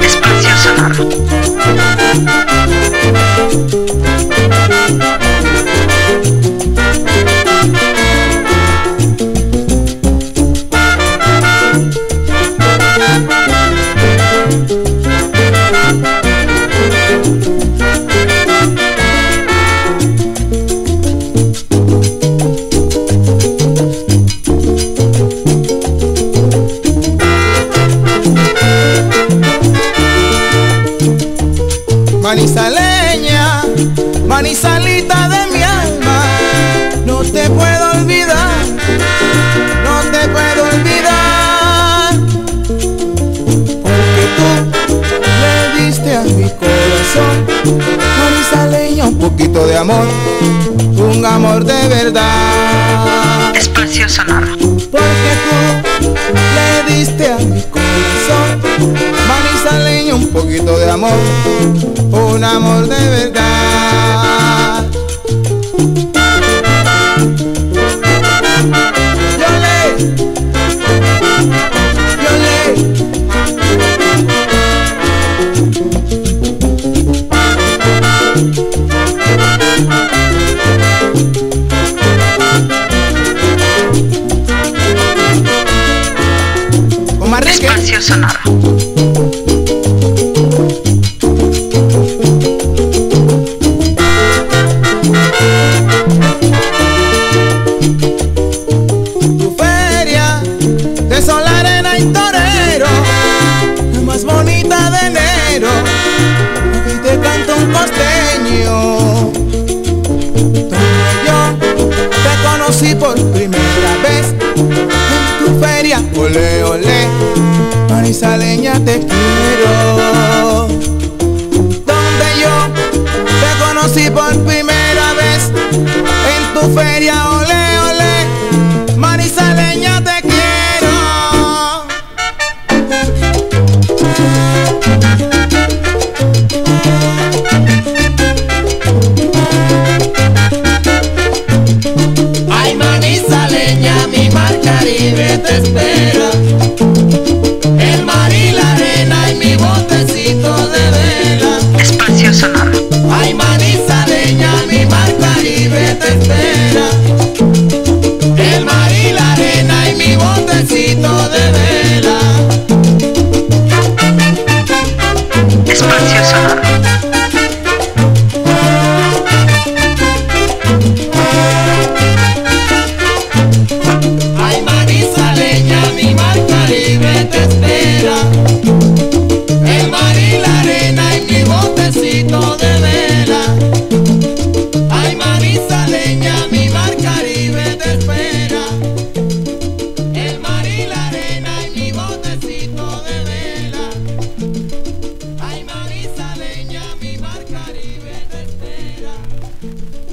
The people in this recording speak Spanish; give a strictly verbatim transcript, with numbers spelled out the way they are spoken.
Espacio Sonoro. Manizaleña, manizalita de mi alma, no te puedo olvidar, no te puedo olvidar, porque tú le diste a mi corazón, manizaleña, un poquito de amor, un amor de verdad. Espacio Sonoro. Porque tú le diste a mi corazón, manizaleña, un poquito de amor, un amor de verdad. ¡Yole! ¡Yole! Omar Rique. Espacio Sonoro. Aquí te canto un costeño, donde yo te conocí por primera vez, en tu feria, olé, olé, manizaleña te quiero. Donde yo te conocí por primera vez, en tu feria, olé, olé, manizaleña te quiero. Caribe te espera, el mar y la arena y mi botecito de vela. Espacio Sonoro. Ay, manizaleña, mi mar Caribe te espera, el mar y la arena y mi botecito de vela. Espacio Sonoro. Thank you.